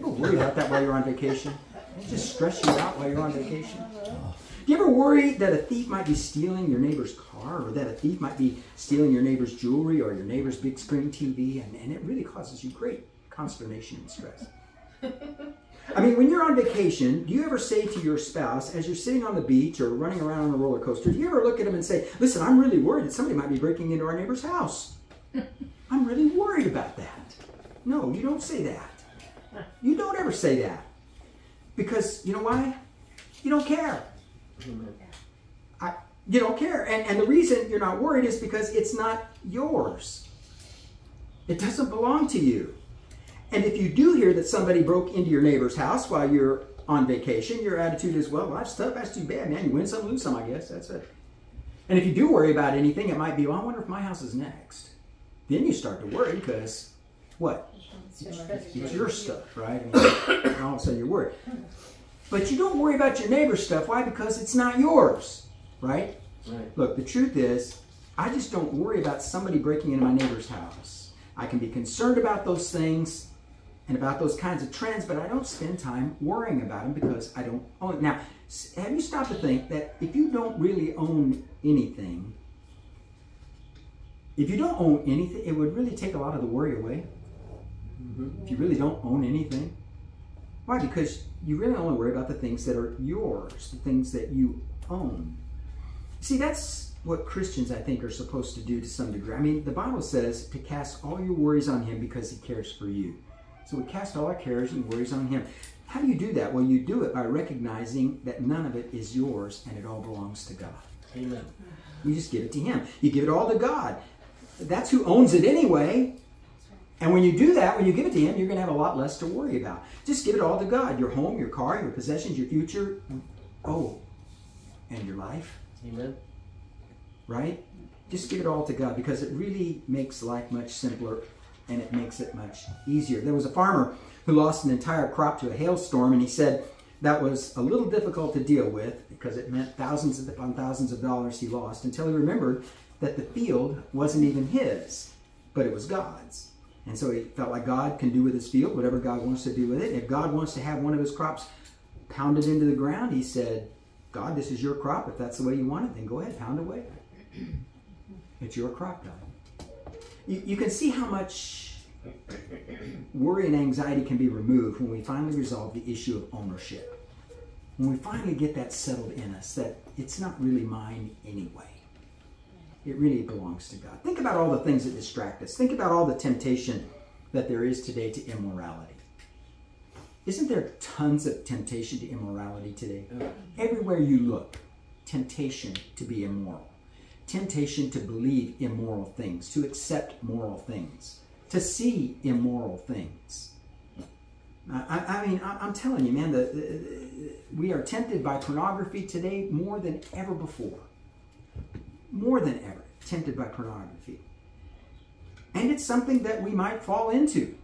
ever worry about that while you're on vacation? It just stresses you out while you're on vacation. Do you ever worry that a thief might be stealing your neighbor's car, or that a thief might be stealing your neighbor's jewelry or your neighbor's big screen T V? And, and it really causes you great consternation and stress. I mean, when you're on vacation, do you ever say to your spouse, as you're sitting on the beach or running around on a roller coaster, do you ever look at them and say, listen, I'm really worried that somebody might be breaking into our neighbor's house. I'm really worried about that. No, you don't say that. You don't ever say that. Because, you know why? You don't care. I, you don't care. And, and the reason you're not worried is because it's not yours. It doesn't belong to you. And if you do hear that somebody broke into your neighbor's house while you're on vacation, your attitude is, well, life's tough. That's too bad, man. You win some, lose some, I guess. That's it. And if you do worry about anything, it might be, well, I wonder if my house is next. Then you start to worry because what? It's, it's your stuff, right? And all of a sudden you're worried. But you don't worry about your neighbor's stuff. Why? Because it's not yours, right? Right? Look, the truth is, I just don't worry about somebody breaking into my neighbor's house. I can be concerned about those things and about those kinds of trends, but I don't spend time worrying about them because I don't own it. Now, have you stopped to think that if you don't really own anything, If you don't own anything, it would really take a lot of the worry away. Mm-hmm. If you really don't own anything. Why? Because you really only worry about the things that are yours, the things that you own. See, that's what Christians, I think, are supposed to do to some degree. I mean, the Bible says to cast all your worries on Him because He cares for you. So we cast all our cares and worries on Him. How do you do that? Well, you do it by recognizing that none of it is yours and it all belongs to God. Amen. You just give it to Him. You give it all to God. That's who owns it anyway. And when you do that, when you give it to Him, you're going to have a lot less to worry about. Just give it all to God. Your home, your car, your possessions, your future. Oh, and your life. Amen. Right? Just give it all to God, because it really makes life much simpler and it makes it much easier. There was a farmer who lost an entire crop to a hailstorm, and he said that was a little difficult to deal with because it meant thousands upon thousands of dollars he lost, until he remembered that the field wasn't even his, but it was God's. And so he felt like God can do with his field whatever God wants to do with it. If God wants to have one of his crops pounded into the ground, he said, God, this is your crop. If that's the way you want it, then go ahead, pound away. It's your crop, God. You, you can see how much worry and anxiety can be removed when we finally resolve the issue of ownership. When we finally get that settled in us, that it's not really mine anyway. It really belongs to God. Think about all the things that distract us. Think about all the temptation that there is today to immorality. Isn't there tons of temptation to immorality today? Everywhere you look, temptation to be immoral. Temptation to believe immoral things, to accept moral things, to see immoral things. I, I mean, I'm telling you, man, the, the, we are tempted by pornography today more than ever before. More than ever, tempted by pornography. And it's something that we might fall into.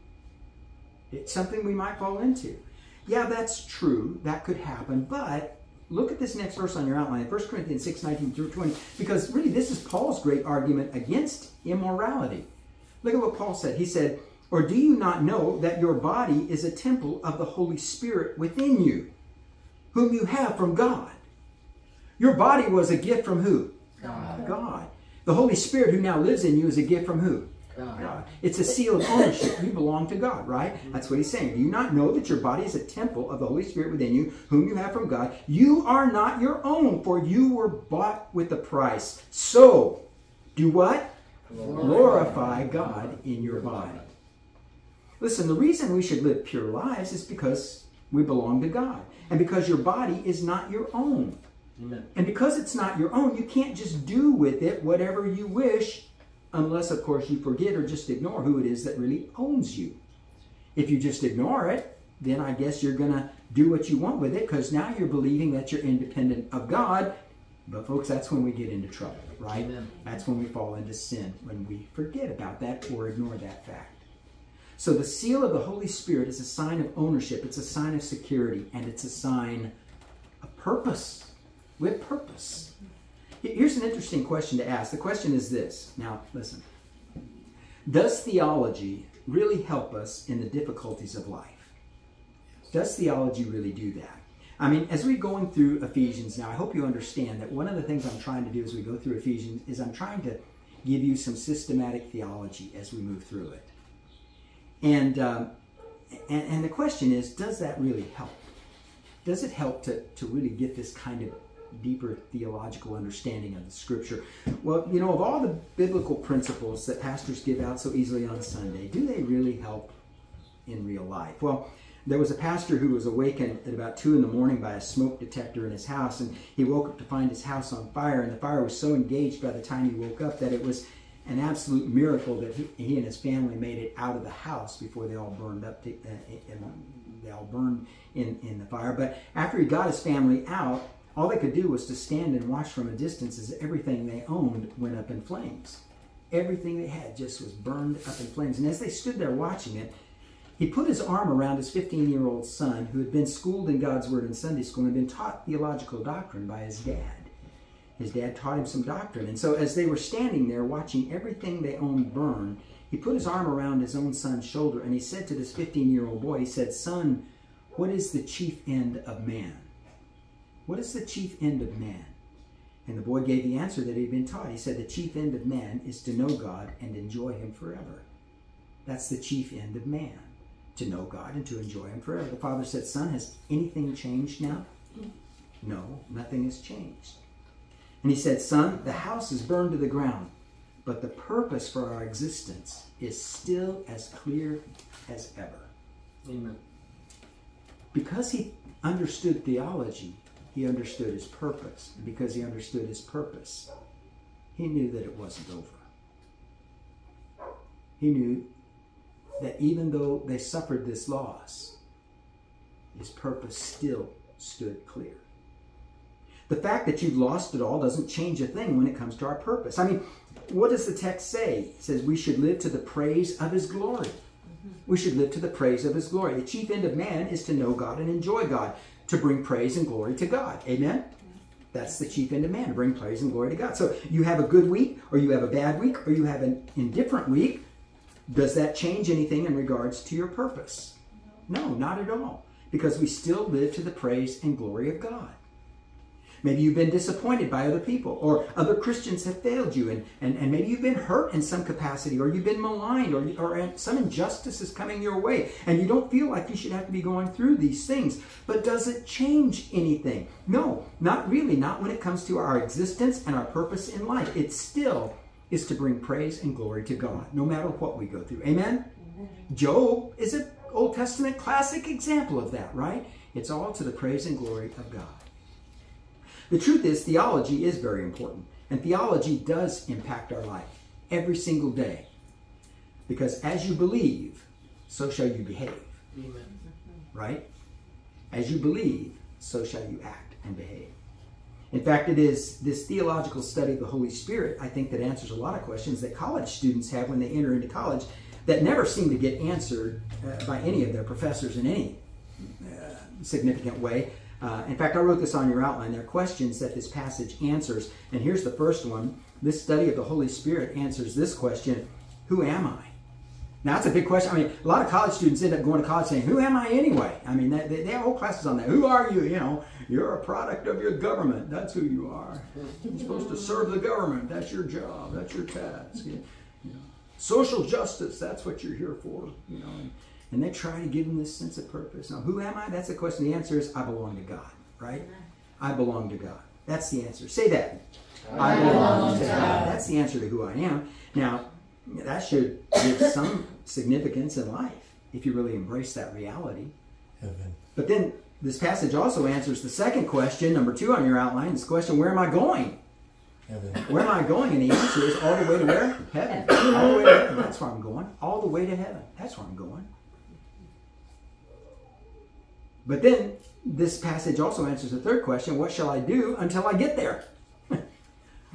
It's something we might fall into. Yeah, that's true. That could happen. But look at this next verse on your outline, First Corinthians six, nineteen through twenty, because really this is Paul's great argument against immorality. Look at what Paul said. He said, "Or do you not know that your body is a temple of the Holy Spirit within you, whom you have from God? Your body was a gift from who? God. God. The Holy Spirit who now lives in you is a gift from who? God. God. It's a seal of ownership. You belong to God, right? That's what he's saying. Do you not know that your body is a temple of the Holy Spirit within you, whom you have from God? You are not your own, for you were bought with a price. So, do what? Glorify God in your body." Listen, the reason we should live pure lives is because we belong to God, and because your body is not your own. Amen. And because it's not your own, you can't just do with it whatever you wish, unless, of course, you forget or just ignore who it is that really owns you. If you just ignore it, then I guess you're going to do what you want with it, because now you're believing that you're independent of God. But, folks, that's when we get into trouble, right? Amen. That's when we fall into sin, when we forget about that or ignore that fact. So the seal of the Holy Spirit is a sign of ownership. It's a sign of security, and it's a sign of purpose. With purpose. Here's an interesting question to ask. The question is this. Now, listen. Does theology really help us in the difficulties of life? Does theology really do that? I mean, as we're going through Ephesians now, I hope you understand that one of the things I'm trying to do as we go through Ephesians is I'm trying to give you some systematic theology as we move through it. And, um, and, and the question is, does that really help? Does it help to, to really get this kind of deeper theological understanding of the Scripture? Well, you know, of all the biblical principles that pastors give out so easily on Sunday, do they really help in real life? Well, there was a pastor who was awakened at about two in the morning by a smoke detector in his house, and he woke up to find his house on fire, and the fire was so engaged by the time he woke up that it was an absolute miracle that he, he and his family made it out of the house before they all burned up to, uh, they all burned in, in the fire. But after he got his family out, all they could do was to stand and watch from a distance as everything they owned went up in flames. Everything they had just was burned up in flames. And as they stood there watching it, he put his arm around his fifteen-year-old son, who had been schooled in God's Word in Sunday school and had been taught theological doctrine by his dad. His dad taught him some doctrine. And so as they were standing there watching everything they owned burn, he put his arm around his own son's shoulder, and he said to this fifteen-year-old boy, he said, "Son, what is the chief end of man? What is the chief end of man? And the boy gave the answer that he'd been taught. He said, the chief end of man is to know God and enjoy him forever. That's the chief end of man, to know God and to enjoy him forever. The father said, son, has anything changed now? No, nothing has changed. And he said, son, the house is burned to the ground, but the purpose for our existence is still as clear as ever. Amen. Because he understood theology, he understood his purpose. And because he understood his purpose, he knew that it wasn't over. He knew that even though they suffered this loss, his purpose still stood clear. The fact that you've lost it all doesn't change a thing when it comes to our purpose. I mean, what does the text say? It says we should live to the praise of his glory. We should live to the praise of his glory. The chief end of man is to know God and enjoy God, to bring praise and glory to God. Amen? That's the chief end of man, to bring praise and glory to God. So you have a good week, or you have a bad week, or you have an indifferent week. Does that change anything in regards to your purpose? No, not at all, because we still live to the praise and glory of God. Maybe you've been disappointed by other people, or other Christians have failed you, and, and, and maybe you've been hurt in some capacity, or you've been maligned, or, or some injustice is coming your way, and you don't feel like you should have to be going through these things. But does it change anything? No, not really, not when it comes to our existence and our purpose in life. It still is to bring praise and glory to God, no matter what we go through. Amen? Amen. Job is an Old Testament classic example of that, right? It's all to the praise and glory of God. The truth is, theology is very important, and theology does impact our life every single day, because as you believe, so shall you behave. Amen. Right? As you believe, so shall you act and behave. In fact, it is this theological study of the Holy Spirit, I think, that answers a lot of questions that college students have when they enter into college that never seem to get answered uh, by any of their professors in any uh, significant way. Uh, in fact, I wrote this on your outline. There are questions that this passage answers. And here's the first one. This study of the Holy Spirit answers this question: who am I? Now, that's a big question. I mean, a lot of college students end up going to college saying, who am I anyway? I mean, they, they have whole classes on that. Who are you? You know, you're a product of your government. That's who you are. You're supposed to serve the government. That's your job. That's your task. You know, social justice, that's what you're here for. You know. And, And they try to give them this sense of purpose. Now, who am I? That's the question. The answer is, I belong to God, right? I belong to God. That's the answer. Say that. I, I belong, belong to God. God. That's the answer to who I am. Now, that should give some significance in life if you really embrace that reality. Heaven. But then this passage also answers the second question, number two on your outline, this question, where am I going? Heaven. Where am I going? And the answer is all the way to where? Heaven. All the way to heaven. That's where I'm going. All the way to heaven. That's where I'm going. But then, this passage also answers the third question, what shall I do until I get there?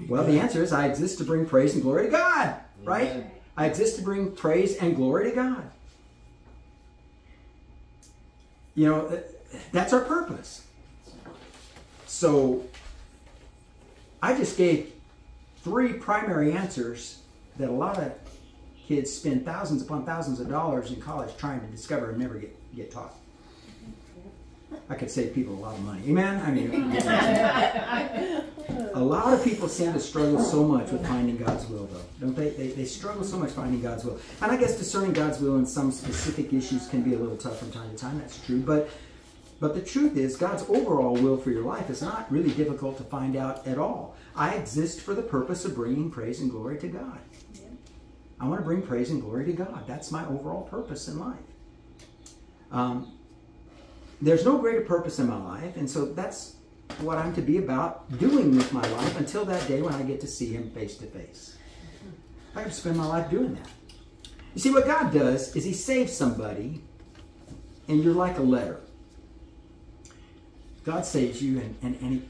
Well, the answer is, I exist to bring praise and glory to God, right? Yeah. I exist to bring praise and glory to God. You know, that's our purpose. So, I just gave three primary answers that a lot of kids spend thousands upon thousands of dollars in college trying to discover and never get, get taught. I could save people a lot of money. Amen? I mean, a lot of people seem to struggle so much with finding God's will, though. Don't they? They, they struggle so much finding God's will. And I guess discerning God's will in some specific issues can be a little tough from time to time. That's true. But, but the truth is, God's overall will for your life is not really difficult to find out at all. I exist for the purpose of bringing praise and glory to God. I want to bring praise and glory to God. That's my overall purpose in life. Um... There's no greater purpose in my life, and so that's what I'm to be about doing with my life until that day when I get to see him face to face. I could spend my life doing that. You see, what God does is he saves somebody, and you're like a letter. God saves you, and, and, and he,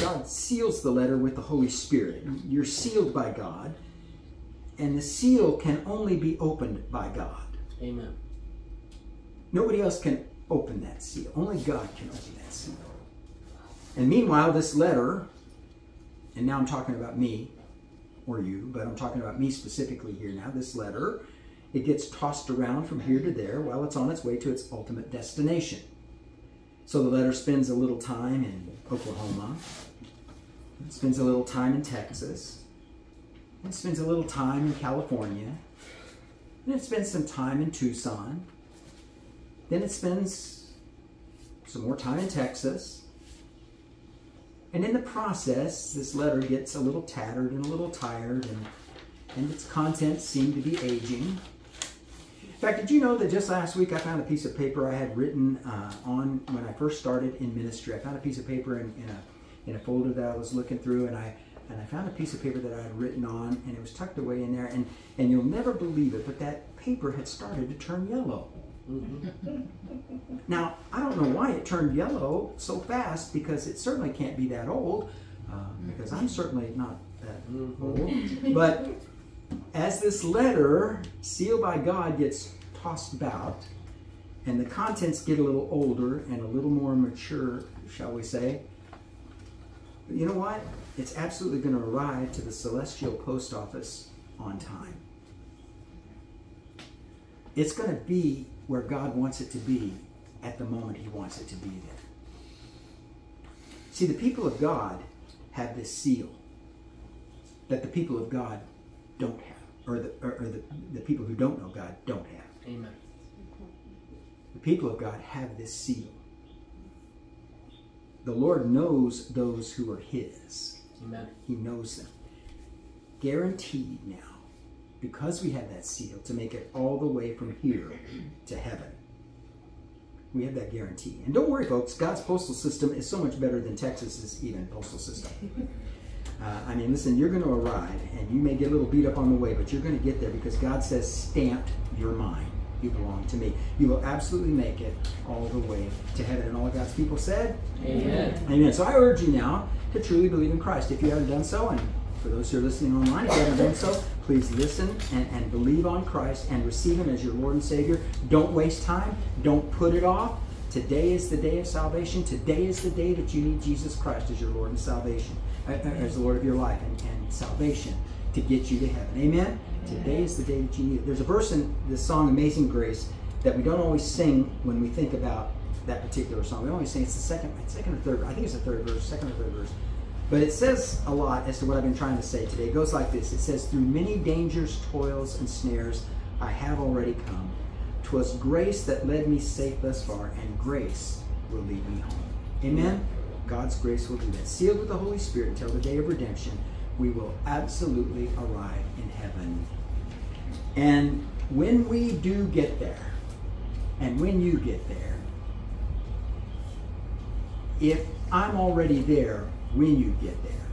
God seals the letter with the Holy Spirit. You're sealed by God, and the seal can only be opened by God. Amen. Nobody else can open that seal. Only God can open that seal. And meanwhile, this letter, and now I'm talking about me, or you, but I'm talking about me specifically here now, this letter, it gets tossed around from here to there while it's on its way to its ultimate destination. So the letter spends a little time in Oklahoma, and spends a little time in Texas, and spends a little time in California, and it spends some time in Tucson. Then it spends some more time in Texas. And in the process, this letter gets a little tattered and a little tired, and, and its contents seem to be aging. In fact, did you know that just last week I found a piece of paper I had written uh, on when I first started in ministry? I found a piece of paper in, in, a, in a folder that I was looking through, and I, and I found a piece of paper that I had written on, and it was tucked away in there, and, and you'll never believe it, but that paper had started to turn yellow. Mm-hmm. Now, I don't know why it turned yellow so fast, because it certainly can't be that old, uh, because I'm certainly not that old. But as this letter, sealed by God, gets tossed about, and the contents get a little older and a little more mature, shall we say, you know what? It's absolutely going to arrive to the celestial post office on time. It's going to be where God wants it to be at the moment he wants it to be there. See, the people of God have this seal that the people of God don't have, or the, or, or the, the people who don't know God don't have. Amen. The people of God have this seal. The Lord knows those who are his. Amen. He knows them. Guaranteed now, because we have that seal, to make it all the way from here to heaven. We have that guarantee. And don't worry, folks, God's postal system is so much better than Texas's even postal system. Uh, I mean, listen, you're going to arrive, and you may get a little beat up on the way, but you're going to get there because God says, stamped, you're mine. You belong to me. You will absolutely make it all the way to heaven. And all of God's people said, amen. Amen. So I urge you now to truly believe in Christ. If you haven't done so, and for those who are listening online, if you haven't done so, please listen and, and believe on Christ and receive him as your Lord and Savior. Don't waste time. Don't put it off. Today is the day of salvation. Today is the day that you need Jesus Christ as your Lord and salvation, uh, as the Lord of your life and, and salvation to get you to heaven. Amen? Amen? Today is the day that you need it. There's a verse in this song, Amazing Grace, that we don't always sing when we think about that particular song. We always sing, it's the second, second or third, I think it's the third verse, second or third verse. But it says a lot as to what I've been trying to say today. It goes like this. It says, through many dangers, toils, and snares, I have already come. 'Twas grace that led me safe thus far, and grace will lead me home. Amen? God's grace will do that. Sealed with the Holy Spirit until the day of redemption, we will absolutely arrive in heaven. And when we do get there, and when you get there, if I'm already there, when you get there,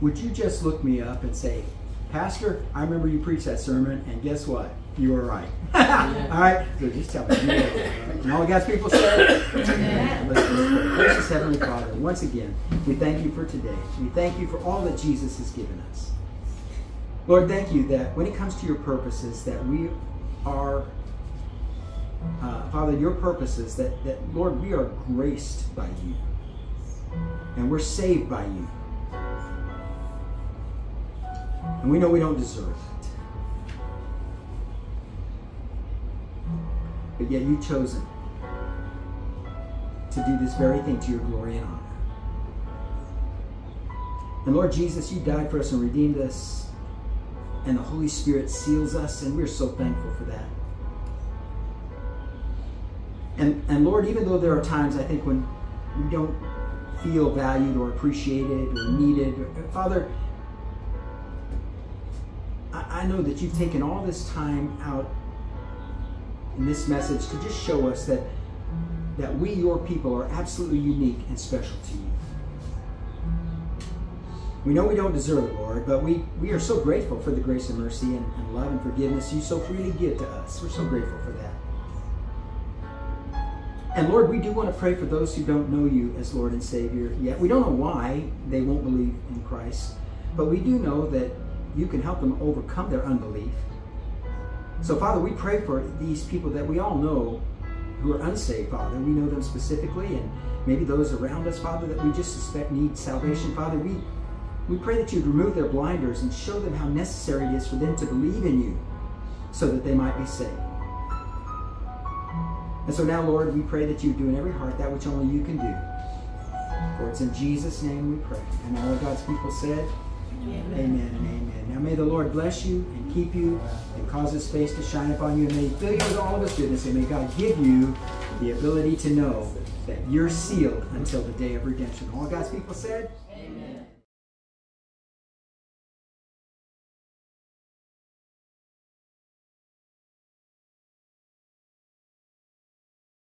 would you just look me up and say, Pastor, I remember you preached that sermon, and guess what? You were right. Yeah. All right? So just tell me. You were right, right? And all God's people said, amen. Gracious Heavenly Father, once again, we thank you for today. We thank you for all that Jesus has given us. Lord, thank you that when it comes to your purposes, that we are, uh, Father, your purposes, that, that, Lord, we are graced by you. And we're saved by you. And we know we don't deserve it. But yet you've chosen to do this very thing to your glory and honor. And Lord Jesus, you died for us and redeemed us. And the Holy Spirit seals us. And we're so thankful for that. And, and Lord, even though there are times, I think, when we don't feel valued or appreciated or needed. Father, I know that you've taken all this time out in this message to just show us that, that we, your people, are absolutely unique and special to you. We know we don't deserve it, Lord, but we, we are so grateful for the grace and mercy and, and love and forgiveness you so freely give to us. We're so grateful for that. And Lord, we do want to pray for those who don't know you as Lord and Savior yet. We don't know why they won't believe in Christ, but we do know that you can help them overcome their unbelief. So, Father, we pray for these people that we all know who are unsaved, Father. We know them specifically, and maybe those around us, Father, that we just suspect need salvation. Father, we, we pray that you'd remove their blinders and show them how necessary it is for them to believe in you so that they might be saved. And so now, Lord, we pray that you do in every heart that which only you can do. For it's in Jesus' name we pray. And all of God's people said, amen, amen, and amen. Now may the Lord bless you and keep you and cause His face to shine upon you. And may He fill you with all of His goodness. And may God give you the ability to know that you're sealed until the day of redemption. All God's people said, amen.